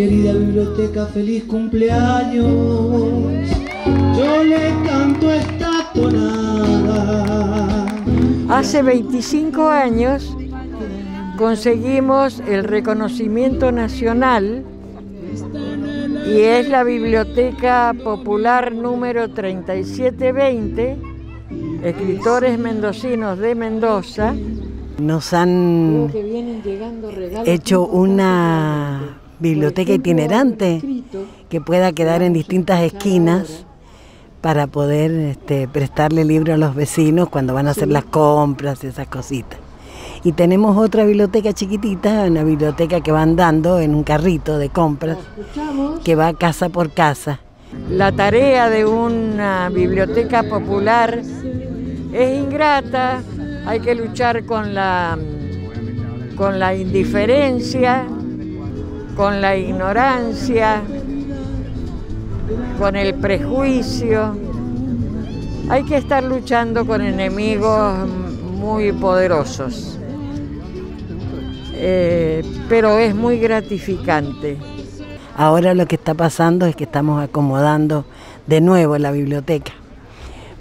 querida biblioteca, feliz cumpleaños. Yo le canto esta tonada. Hace 25 años conseguimos el reconocimiento nacional y es la Biblioteca Popular número 3720, Escritores Mendocinos de Mendoza. Nos han hecho una biblioteca itinerante que pueda quedar en distintas esquinas para poder prestarle libros a los vecinos cuando van a hacer las compras y esas cositas. Y tenemos otra biblioteca chiquitita, una biblioteca que va andando en un carrito de compras, que va casa por casa. La tarea de una biblioteca popular es ingrata. Hay que luchar con la indiferencia, con la ignorancia, con el prejuicio. Hay que estar luchando con enemigos muy poderosos. Pero es muy gratificante. Ahora lo que está pasando es que estamos acomodando de nuevo la biblioteca,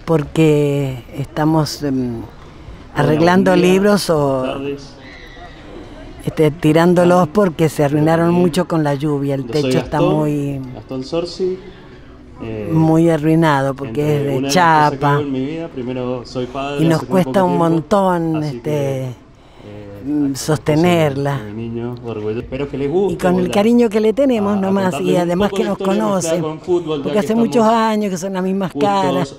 porque estamos arreglando libros o tirándolos porque se arruinaron mucho con la lluvia. El techo está muy arruinado porque es de chapa y nos cuesta un montón sostenerla. Y con el cariño que le tenemos nomás, y además que nos conocen, porque hace muchos años que son las mismas caras,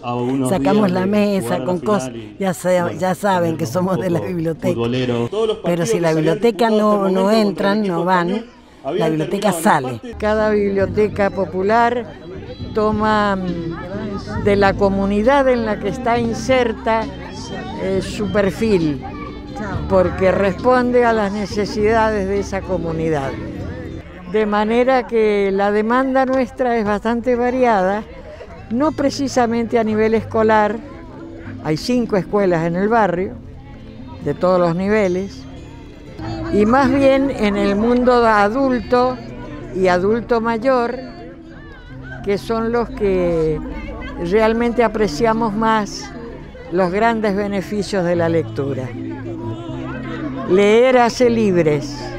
sacamos la mesa con cosas, ya saben que somos de la biblioteca, pero si la biblioteca no entran, no van, la biblioteca sale. Cada biblioteca popular toma de la comunidad en la que está inserta su perfil, porque responde a las necesidades de esa comunidad. De manera que la demanda nuestra es bastante variada, no precisamente a nivel escolar, hay 5 escuelas en el barrio, de todos los niveles, y más bien en el mundo adulto y adulto mayor, que son los que realmente apreciamos más los grandes beneficios de la lectura. Leer hace libres.